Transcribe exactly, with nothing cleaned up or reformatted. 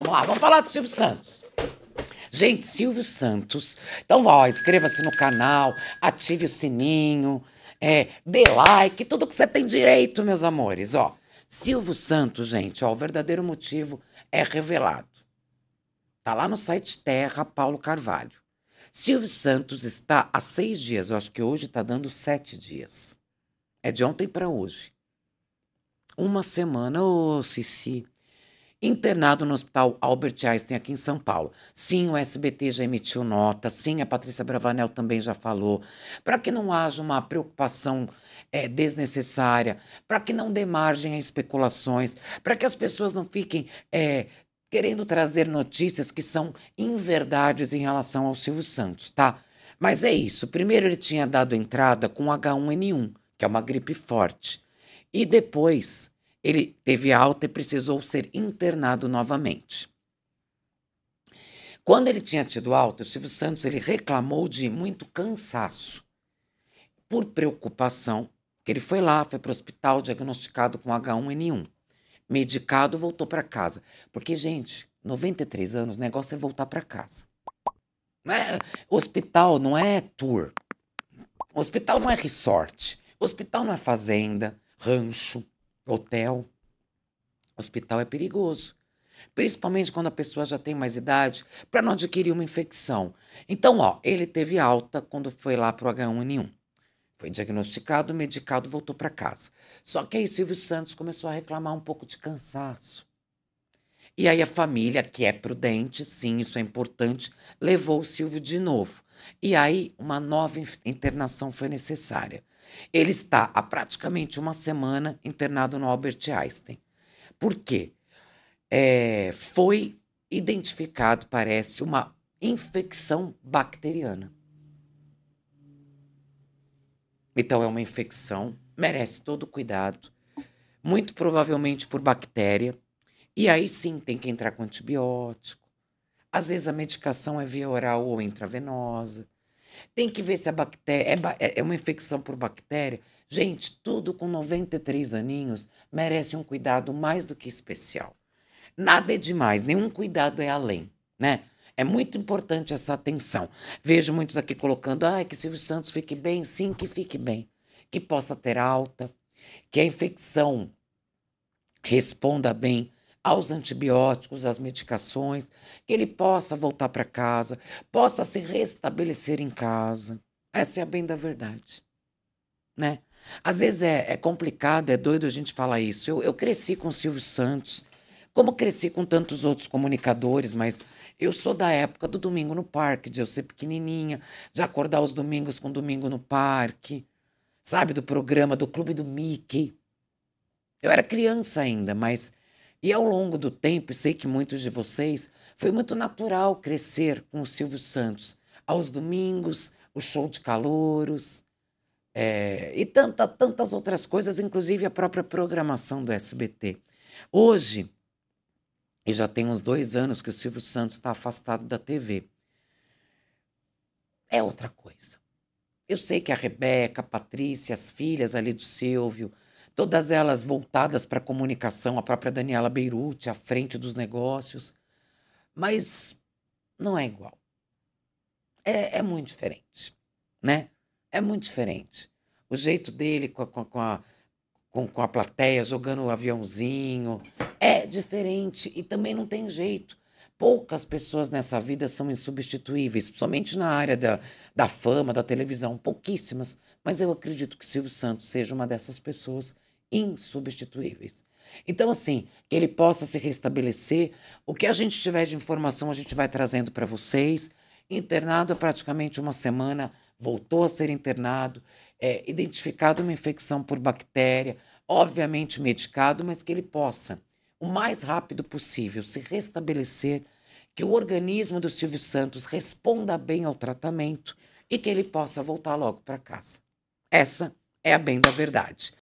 Vamos lá, vamos falar do Silvio Santos. Gente, Silvio Santos. Então, vai, inscreva-se no canal, ative o sininho, é, dê like, tudo que você tem direito, meus amores. Ó, Silvio Santos, gente, ó, o verdadeiro motivo é revelado. Tá lá no site Terra, Paulo Carvalho. Silvio Santos está há seis dias, eu acho que hoje tá dando sete dias. É de ontem para hoje. Uma semana, ô, Cici. Internado no hospital Albert Einstein aqui em São Paulo. Sim, o S B T já emitiu nota, sim, a Patrícia Bravanel também já falou, para que não haja uma preocupação é, desnecessária, para que não dê margem a especulações, para que as pessoas não fiquem é, querendo trazer notícias que são inverdades em relação ao Silvio Santos, tá? Mas é isso, primeiro ele tinha dado entrada com H um N um, que é uma gripe forte, e depois... ele teve alta e precisou ser internado novamente. Quando ele tinha tido alta, o Silvio Santos ele reclamou de muito cansaço. Por preocupação, ele foi lá, foi para o hospital, diagnosticado com H um N um. Medicado, voltou para casa. Porque, gente, noventa e três anos, o negócio é voltar para casa. Não é, hospital não é tour. Hospital não é resort. Hospital não é fazenda, rancho. Hotel, hospital é perigoso, principalmente quando a pessoa já tem mais idade, para não adquirir uma infecção. Então, ó, ele teve alta quando foi lá para o H um N um. Foi diagnosticado, medicado, voltou para casa. Só que aí Silvio Santos começou a reclamar um pouco de cansaço. E aí a família, que é prudente, sim, isso é importante, levou o Silvio de novo. E aí uma nova internação foi necessária. Ele está há praticamente uma semana internado no Albert Einstein. Por quê? É, foi identificado, parece, uma infecção bacteriana. Então é uma infecção, merece todo cuidado, muito provavelmente por bactéria. E aí sim tem que entrar com antibiótico. Às vezes a medicação é via oral ou intravenosa. Tem que ver se a bactéria... É, ba é uma infecção por bactéria. Gente, tudo com noventa e três aninhos merece um cuidado mais do que especial. Nada é demais, nenhum cuidado é além, né? É muito importante essa atenção. Vejo muitos aqui colocando, ah, que Silvio Santos fique bem. Sim, que fique bem. Que possa ter alta, que a infecção responda bem aos antibióticos, às medicações, que ele possa voltar para casa, possa se restabelecer em casa. Essa é a bem da verdade, né? Às vezes é, é complicado, é doido a gente falar isso. Eu, eu cresci com o Silvio Santos, como cresci com tantos outros comunicadores, mas eu sou da época do Domingo no Parque, de eu ser pequenininha, de acordar os domingos com Domingo no Parque, sabe, do programa do Clube do Mickey. Eu era criança ainda, mas... E ao longo do tempo, sei que muitos de vocês, foi muito natural crescer com o Silvio Santos. Aos domingos, o show de calouros é, e tanta, tantas outras coisas, inclusive a própria programação do S B T. Hoje, e já tem uns dois anos que o Silvio Santos está afastado da T V, é outra coisa. Eu sei que a Rebeca, a Patrícia, as filhas ali do Silvio, todas elas voltadas para a comunicação, a própria Daniela Beirute, à frente dos negócios. Mas não é igual. É, é muito diferente, né? É muito diferente. O jeito dele com a, com a, com, com a plateia, jogando o aviãozinho, é diferente e também não tem jeito. Poucas pessoas nessa vida são insubstituíveis, principalmente na área da, da fama, da televisão, pouquíssimas. Mas eu acredito que Silvio Santos seja uma dessas pessoas insubstituíveis. Então, assim, que ele possa se restabelecer. O que a gente tiver de informação, a gente vai trazendo para vocês. Internado há praticamente uma semana, voltou a ser internado, é, identificado uma infecção por bactéria, obviamente medicado, mas que ele possa, o mais rápido possível, se restabelecer, que o organismo do Silvio Santos responda bem ao tratamento e que ele possa voltar logo para casa. Essa é a bem da verdade.